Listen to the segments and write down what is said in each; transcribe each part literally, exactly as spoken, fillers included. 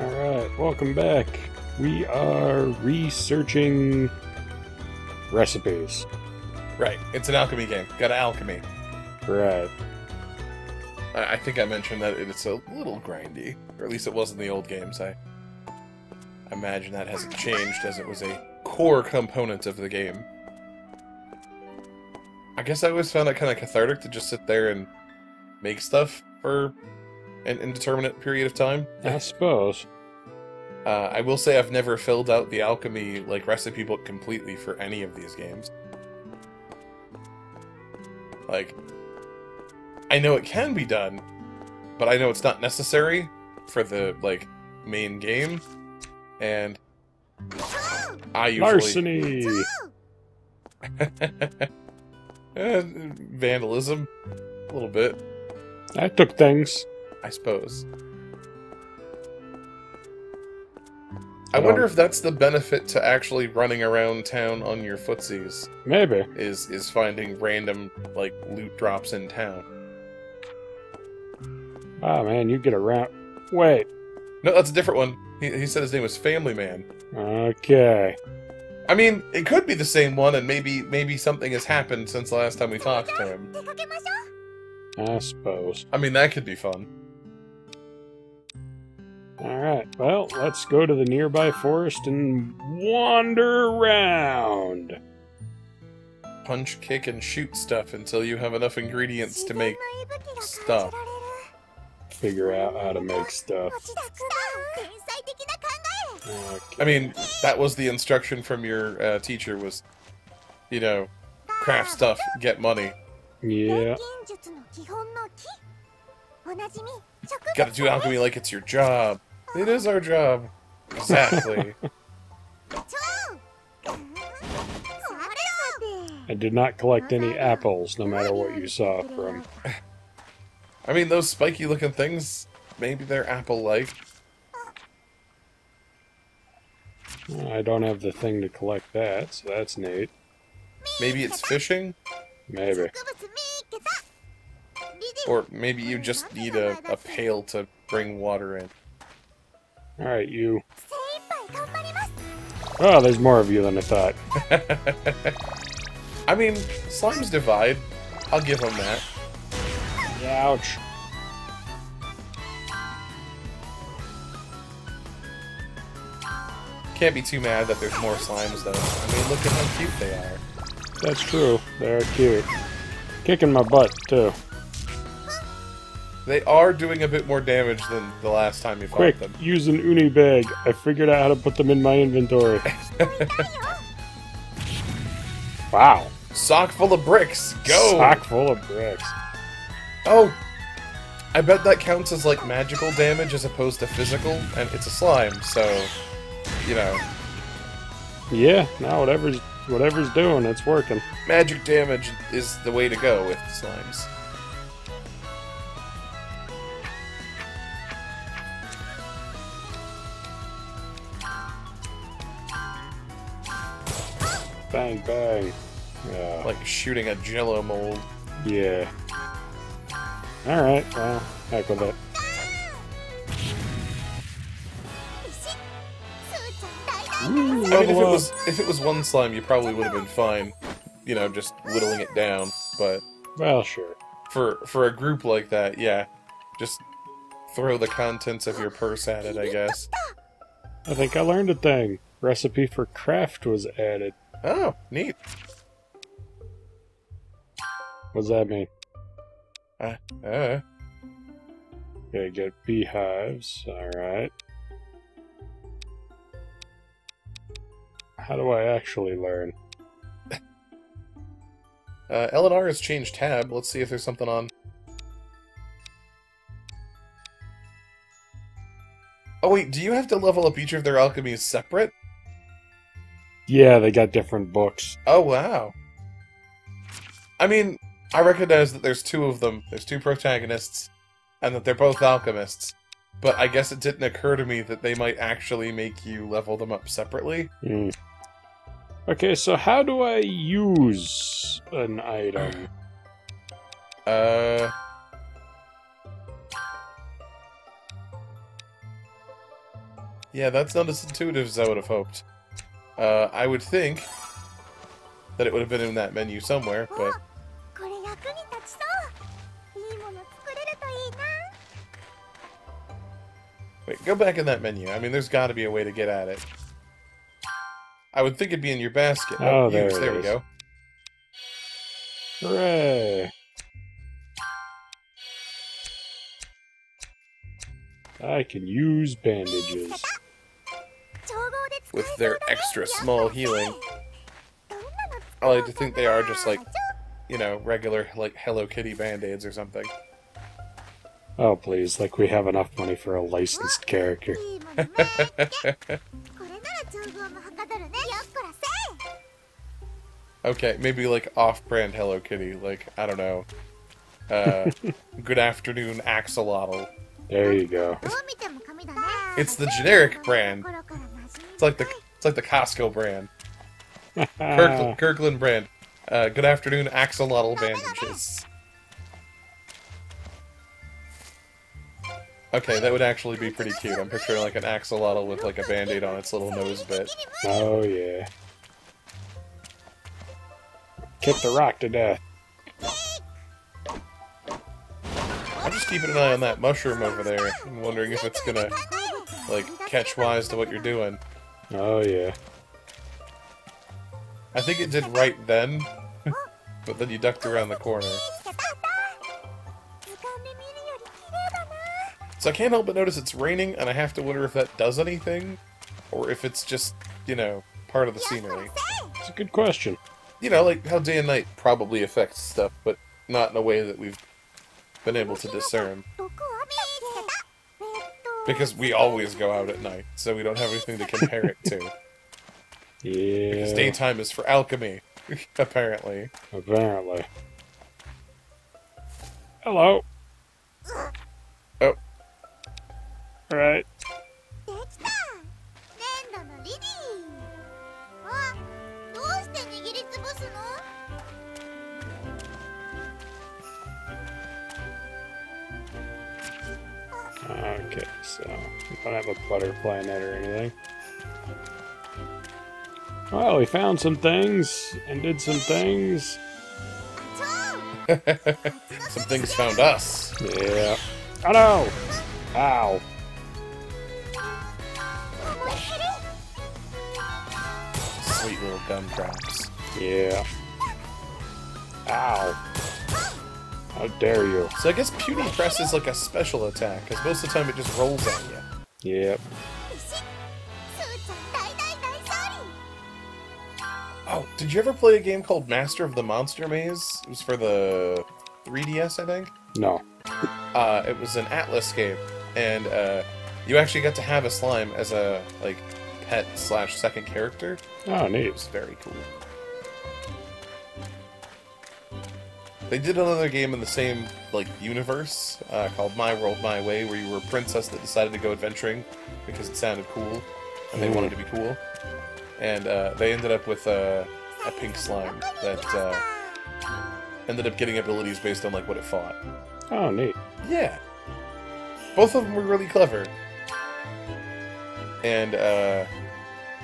Alright, welcome back. We are researching recipes. Right, it's an alchemy game. Got alchemy. Right. I, I think I mentioned that it's a little grindy. Or at least it was in the old games. I imagine that hasn't changed as it was a core component of the game. I guess I always found it kind of cathartic to just sit there and make stuff for an indeterminate period of time. I suppose. Uh, I will say I've never filled out the alchemy like recipe book completely for any of these games. Like, I know it can be done, but I know it's not necessary for the like main game, and I usually larceny, vandalism, a little bit. I took things. I suppose. I um, wonder if that's the benefit to actually running around town on your footsies. Maybe. Is is finding random, like, loot drops in town. Oh, man, you get around... Wait. No, that's a different one. He, he said his name was Family Man. Okay. I mean, it could be the same one, and maybe maybe something has happened since the last time we talked to him. I suppose. I mean, that could be fun. Alright, well, let's go to the nearby forest and wander around. Punch, kick, and shoot stuff until you have enough ingredients to make stuff. Figure out how to make stuff. Okay. I mean, that was the instruction from your uh, teacher was, you know, craft stuff, get money. Yeah. Gotta do alchemy like it's your job. It is our job. Exactly. I did not collect any apples, no matter what you saw from. I mean, those spiky looking things, maybe they're apple-like. Well, I don't have the thing to collect that, so that's neat. Maybe it's fishing? Maybe. Or maybe you just need a, a pail to bring water in. Alright, you. Oh, there's more of you than I thought. I mean, slimes divide. I'll give them that. Ouch. Can't be too mad that there's more slimes, though. I mean, look at how cute they are. That's true. They're cute. Kicking my butt, too. They are doing a bit more damage than the last time you fought them. Quick, use an uni bag. I figured out how to put them in my inventory. Wow. Sock full of bricks. Go! Sock full of bricks. Oh! I bet that counts as, like, magical damage as opposed to physical, and it's a slime, so... You know. Yeah, now whatever's, whatever's doing, it's working. Magic damage is the way to go with slimes. Bang, bang. Yeah. Like shooting a Jell-O mold. Yeah. Alright, well, heck with it. Ooh, I mean, if it, was, if it was one slime, you probably would have been fine. You know, just whittling it down, but... Well, sure. For, for a group like that, yeah. Just throw the contents of your purse at it, I guess. I think I learned a thing. Recipe for craft was added. Oh, neat. What does that mean? Uh, uh. Okay, get beehives. Alright. How do I actually learn? uh, L and R has changed tab. Let's see if there's something on. Oh wait, do you have to level up each of their alchemies separate? Yeah, they got different books. Oh, wow. I mean, I recognize that there's two of them. There's two protagonists, and that they're both alchemists. But I guess it didn't occur to me that they might actually make you level them up separately. Mm. Okay, so how do I use an item? Uh... Yeah, that's not as intuitive as I would have hoped. Uh, I would think that it would have been in that menu somewhere, but... Wait, go back in that menu. I mean, there's got to be a way to get at it. I would think it'd be in your basket. Oh, oh there it is. There we go. Hooray! I can use bandages. With their extra small healing. I like to think they are just like, you know, regular, like, Hello Kitty band-aids or something. Oh, please, like we have enough money for a licensed character. Okay, maybe like off-brand Hello Kitty, like, I don't know. Uh, good afternoon, Axolotl. There you go. It's the generic brand. It's like the it's like the Costco brand. Kirkland, Kirkland brand. Uh, good afternoon, Axolotl bandages. Okay, that would actually be pretty cute. I'm picturing like an axolotl with like a band-aid on its little nose bit. Oh yeah. Kick the rock to death. I'm just keeping an eye on that mushroom over there and wondering if it's gonna, like, catch wise to what you're doing. Oh yeah. I think it did right then, but then you ducked around the corner. So I can't help but notice it's raining, and I have to wonder if that does anything, or if it's just, you know, part of the scenery. It's a good question. You know, like, how day and night probably affects stuff, but not in a way that we've been able to discern. Because we always go out at night, so we don't have anything to compare it to. Yeah. Because daytime is for alchemy, apparently. Apparently. Hello. Oh. Alright. Okay, so we don't have a butterfly net or anything. Well, we found some things and did some things. Some things found us. Yeah. Oh no! Ow. Sweet little gumdrops. Yeah. Ow. How dare you. So I guess Puni press is like a special attack, because most of the time it just rolls at you. Yep. Oh, did you ever play a game called Master of the Monster Maze? It was for the three D S, I think? No. Uh, it was an Atlas game, and uh, you actually got to have a slime as a, like, pet slash second character. Oh, neat. It was very cool. They did another game in the same, like, universe, uh, called My World My Way, where you were a princess that decided to go adventuring because it sounded cool, and they mm. wanted to be cool. And uh, they ended up with uh, a pink slime that uh, ended up getting abilities based on, like, what it fought. Oh, neat. Yeah. Both of them were really clever. And uh,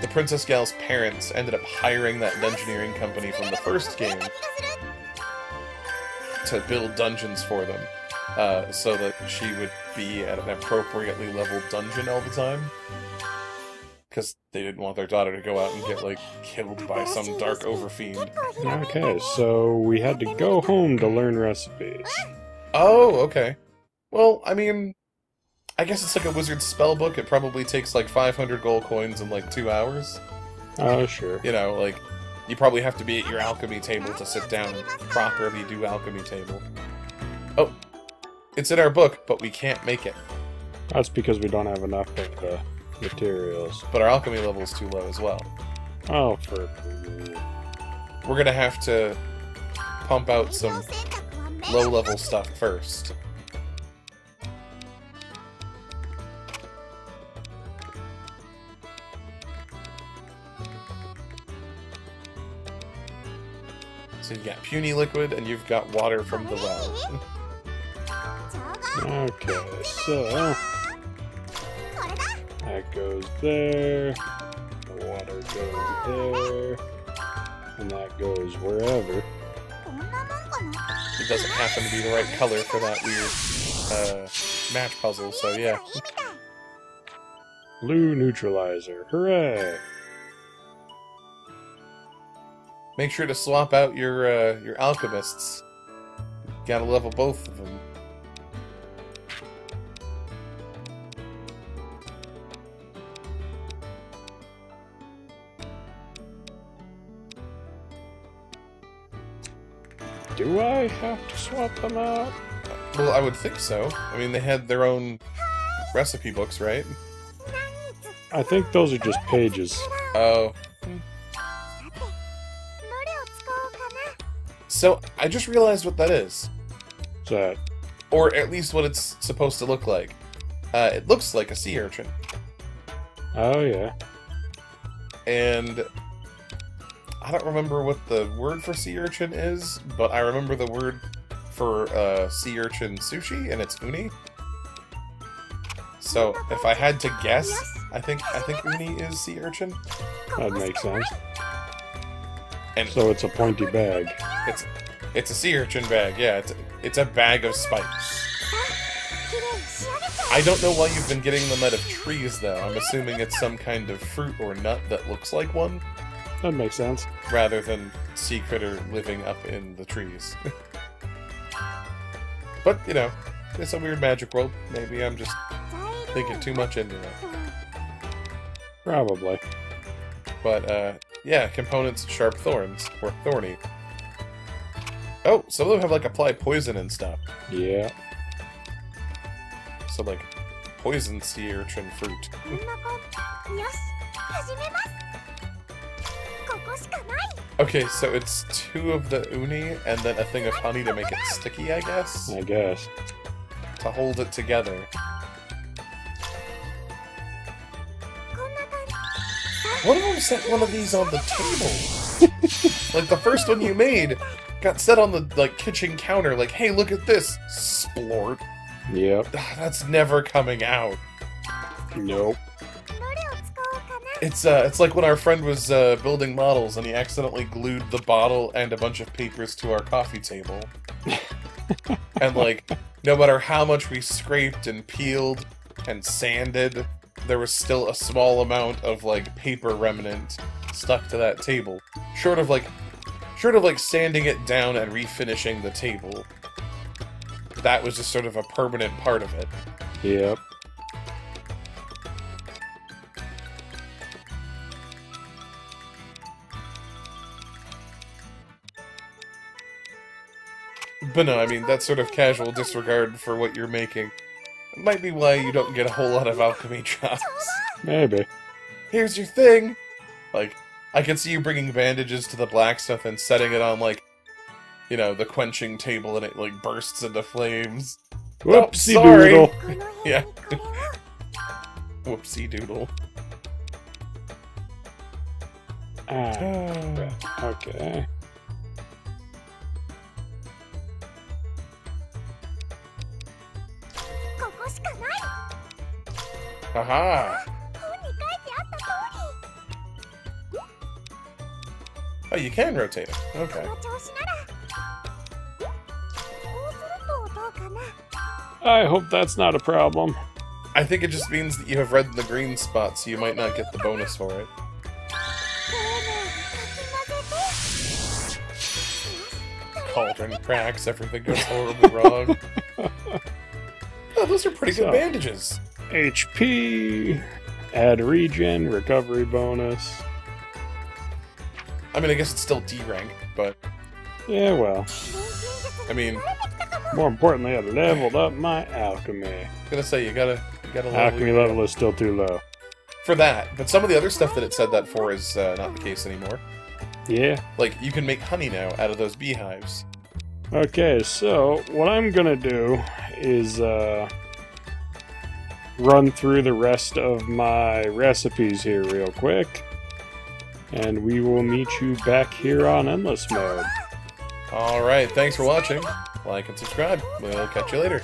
the Princess Gal's parents ended up hiring that dungeoneering company from the first game to build dungeons for them, uh, so that she would be at an appropriately leveled dungeon all the time. Because they didn't want their daughter to go out and get, like, killed by some dark overfiend. Okay, so we had to go home to learn recipes. Oh, okay. Well, I mean, I guess it's like a wizard's spell book. It probably takes like five hundred gold coins in like two hours. Oh, sure. You know, like, you probably have to be at your alchemy table to sit down and properly do alchemy table. Oh, it's in our book, but we can't make it. That's because we don't have enough of the materials. But our alchemy level is too low as well. Oh, for... We're gonna have to pump out some low-level stuff first. So you've got Puni liquid, and you've got water from the well. Okay, so... I That goes there. The water goes there. And that goes wherever. It doesn't happen to be the right color for that weird uh, match puzzle, so yeah. Blue neutralizer. Hooray! Make sure to swap out your uh, your alchemists. Gotta level both of them. Do I have to swap them out? Well, I would think so. I mean, they had their own recipe books, right? I think those are just pages. Oh. So, I just realized what that is. What's that? Or at least what it's supposed to look like. Uh, it looks like a sea urchin. Oh, yeah. And I don't remember what the word for sea urchin is, but I remember the word for uh, sea urchin sushi, and it's uni. So, if I had to guess, I think I think uni is sea urchin. That makes sense. And so it's a pointy bag. It's it's a sea urchin bag, yeah. It's a, it's a bag of spikes. I don't know why you've been getting them out of trees, though. I'm assuming it's some kind of fruit or nut that looks like one. That makes sense. Rather than sea critter living up in the trees. But, you know, it's a weird magic world. Maybe I'm just thinking too much into it. Probably. But, uh... yeah, components, sharp thorns, or thorny. Oh, some of them have, like, apply poison and stuff. Yeah. So, like, poison sea urchin fruit. Okay, so it's two of the uni, and then a thing of honey to make it sticky, I guess? I guess. To hold it together. One of them set one of these on the table. Like, the first one you made got set on the, like, kitchen counter. Like, hey, look at this, splort. Yep. That's never coming out. Nope. It's, uh, it's like when our friend was, uh, building models and he accidentally glued the bottle and a bunch of papers to our coffee table. And, like, no matter how much we scraped and peeled and sanded, there was still a small amount of, like, paper remnant stuck to that table. Short of, like, short of, like, sanding it down and refinishing the table. That was just sort of a permanent part of it. Yep. But no, I mean, that sort of casual disregard for what you're making might be why you don't get a whole lot of alchemy jobs. Maybe. Here's your thing! Like, I can see you bringing bandages to the black stuff and setting it on, like, you know, the quenching table and it, like, bursts into flames. Whoopsie oh, doodle! Yeah. Whoopsie doodle. Ah, okay. Haha! Oh, you can rotate it. Okay. I hope that's not a problem. I think it just means that you have read the green spot, so you might not get the bonus for it. Cauldron cracks, everything goes horribly wrong. Oh, those are pretty good so. bandages. H P, add regen, recovery bonus. I mean, I guess it's still D rank, but yeah, well. I mean, more importantly, I leveled up my alchemy. I was gonna say you gotta, you gotta level. Alchemy level is still too low for that, but some of the other stuff that it said that for is uh, not the case anymore. Yeah, like you can make honey now out of those beehives. Okay, so what I'm gonna do is uh. run through the rest of my recipes here real quick, and we will meet you back here on Endless Mode. Alright, thanks for watching. Like and subscribe. We'll catch you later.